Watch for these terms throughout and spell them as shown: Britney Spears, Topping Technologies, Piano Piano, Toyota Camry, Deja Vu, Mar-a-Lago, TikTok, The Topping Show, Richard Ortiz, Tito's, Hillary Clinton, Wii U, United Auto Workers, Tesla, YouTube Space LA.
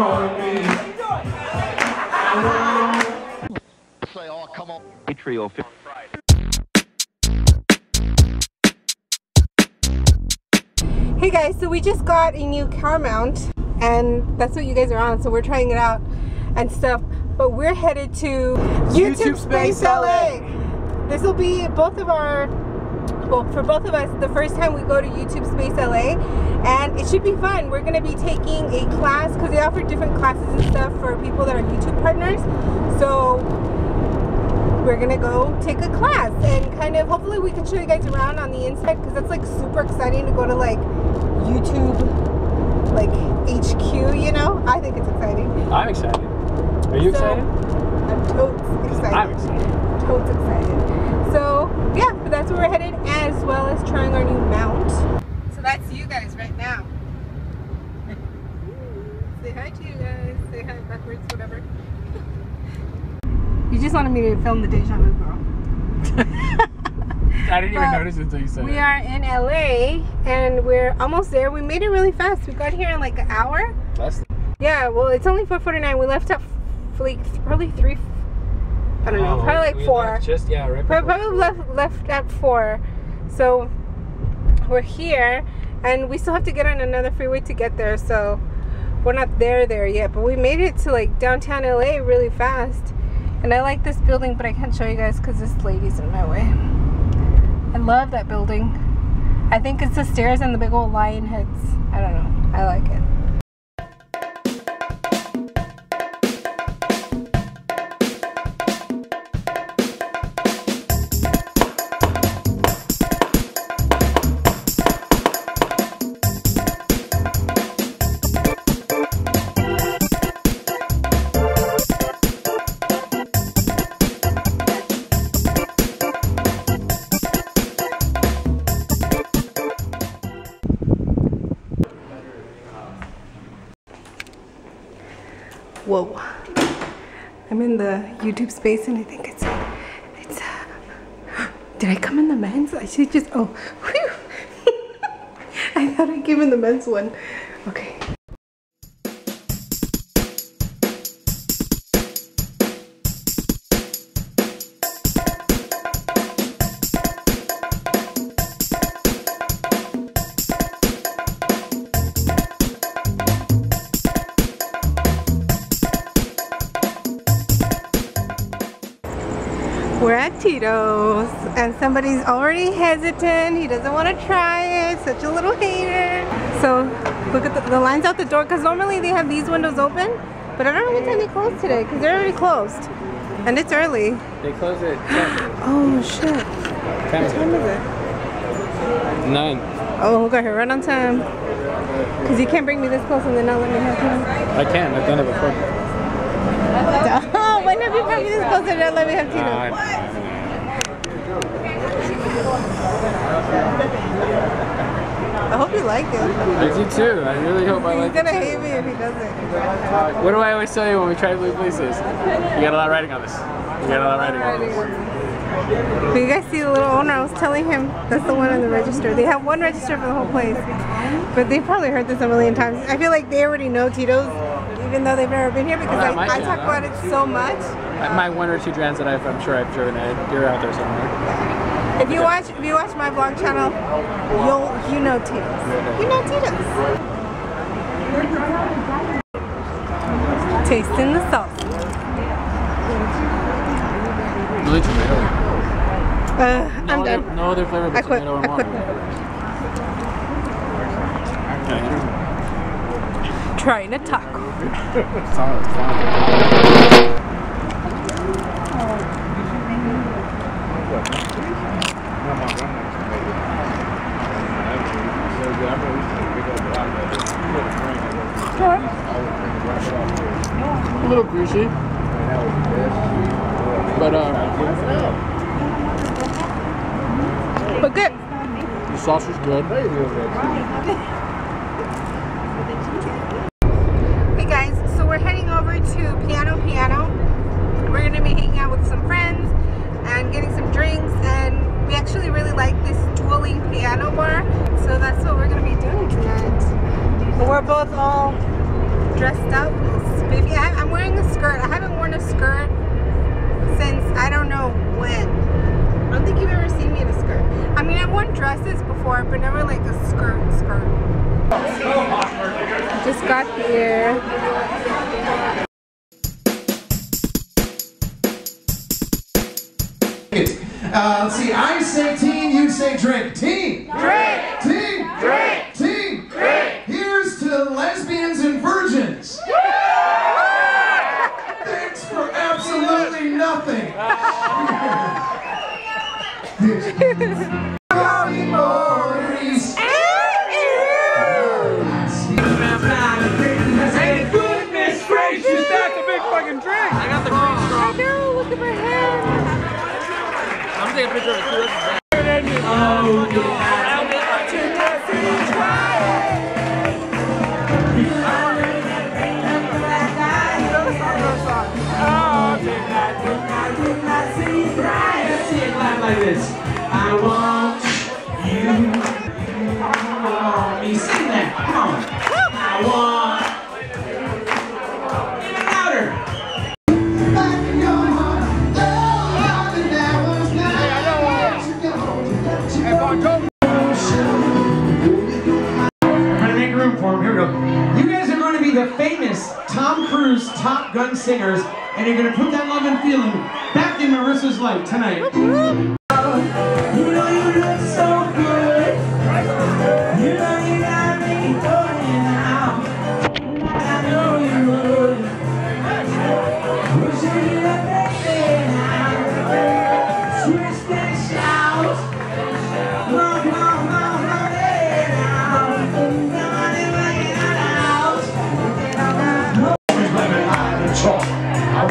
Say, oh, come on. Trio. Hey guys, so we just got a new car mount, and that's what you guys are on. So we're trying it out and stuff, but we're headed to YouTube Space LA. This will be both of our, well, for both of us, the first time we go to YouTube Space LA, and it should be fun. We're gonna be taking a class because they offer different classes and stuff for people that are YouTube partners. So we're gonna go take a class and kind of hopefully we can show you guys around on the inside, because that's like super exciting to go to like YouTube like HQ, you know? I think it's exciting. I'm excited. Are you excited? I'm totes excited. I'm excited. Totes excited. So yeah, but that's where we're headed, as well as trying our new mount. So that's you guys right now. Say hi to you guys. Say hi backwards, whatever. You just wanted me to film the Deja Vu girl. I didn't even notice it until you said it. We are in LA and we're almost there. We made it really fast. We got here in like an hour. Less. Yeah, well, it's only 4:49. We left at like probably 3. I don't know. Probably like 4. Just yeah, right. Probably left at 4. So we're here, and we still have to get on another freeway to get there. So we're not there yet. But we made it to like downtown LA really fast. And I like this building, but I can't show you guys because this lady's in my way. I love that building. I think it's the stairs and the big old lion heads. I don't know. I like it. Whoa, I'm in the YouTube space and I think did I come in the men's? I should just, oh, whew. I thought I came in the men's one. Okay. We're at Tito's, and somebody's already hesitant. He doesn't want to try it. Such a little hater. So look at the lines out the door, because normally they have these windows open, but I don't know what time they close today because they're already closed, and it's early. They close at 10. Oh shit. What time is it? 9. Oh, we got here right on time. Because you can't bring me this close and then not let me have time. I can. I've done it before. Let me have Tito. I hope you like it. I do too. I really hope I like it. He's gonna hate me if he doesn't. What do I always tell you when we try to leave places? You got a lot of writing on this. But you guys see the little owner? I was telling him that's the one on the register. They have one register for the whole place. But they probably heard this a million times. I feel like they already know Tito's, even though they've never been here, because I talk about it so much. My one or two brands that I'm sure I've driven at, you're out there somewhere. If you watch my vlog channel, you know Tito's. You know Tito's. Tasting the sauce. Really tomato. I'm done. No other flavor but tomato and water. Trying a taco. A little greasy, but good. The sauce is good. To Piano Piano. We're going to be hanging out with some friends and getting some drinks, and we actually really like this dueling piano bar, so that's what we're going to be doing tonight. But we're both all dressed up. Maybe I'm wearing a skirt. I haven't worn a skirt since I don't know when. I don't think you've ever seen me in a skirt. I mean, I've worn dresses before, but never like a skirt. Just got here. See, I say teen, you say drink. Teen! Drink! Teen! Drink! Teen! Drink! Here's to lesbians and virgins. Thanks for absolutely nothing. Hey, good Miss Grace, she's back to big fucking drink. I got the green straw. I know, look at her hair. I'm taking a picture of the two of them. Oh, yeah. Like this. I want you. You want me. Sing that. Come on. I want. Top Gun singers, and you're gonna put that love and feeling back in Marissa's life tonight. You know you look so good. You know you got me going out. I know you would. Push it up and out. Twist and shout. Love, love, love, love it out. Nobody making it out. Talk. I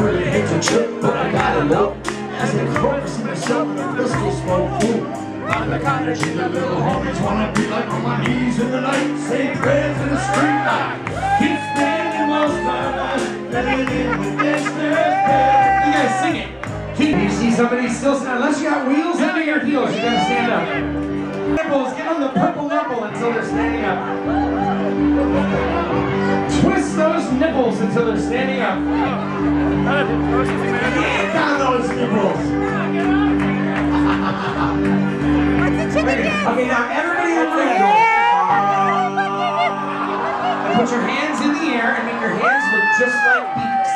really hate the trip, but I gotta know. As the chorus in the show, the pistol smoke. Ooh, I'm the kind of cheap that little homies wanna be like. On my knees in the night, saying prayers in the street light. Keep spending most of us, living in the business. You guys sing it. Keep, you see somebody still standing, unless you got wheels under your heels, you gotta stand up. Nipples, get on the purple nipple until they're standing up. Twist those nipples until they're standing up. Get down those nipples. What's the chicken dance? Okay, now everybody in the middle. And put your hands in the air and make your hands look just like beaks.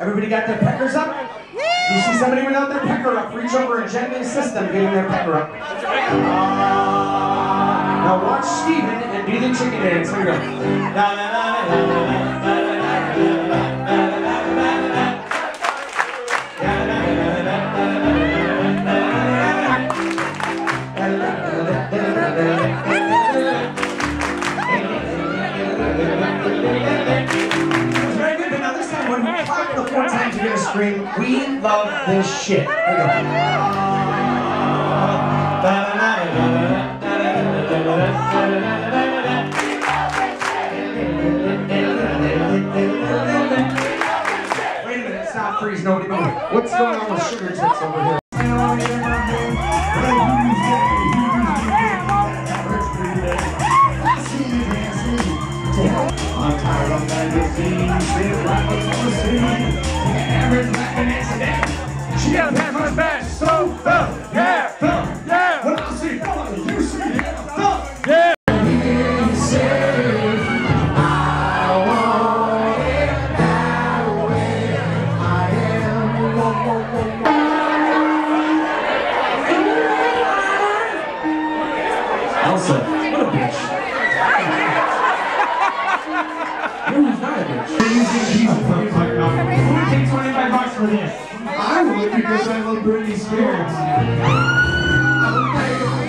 Everybody got their peckers up? You see somebody without their pecker up, reach over and gently assist them getting their pecker up. Now watch Steven and do the chicken dance. Here we go. It's very good, but now this time when we clap the four times, you're gonna scream, "We love this shit." Here we go. Wait a minute, stop, freeze, nobody move. What's going on with sugar tits over here? I'm tired of magazines, feel like what's on the scene. Every black and it's dead. She got a pass on the back, so fell, yeah, fell. I would, because I love Britney Spears.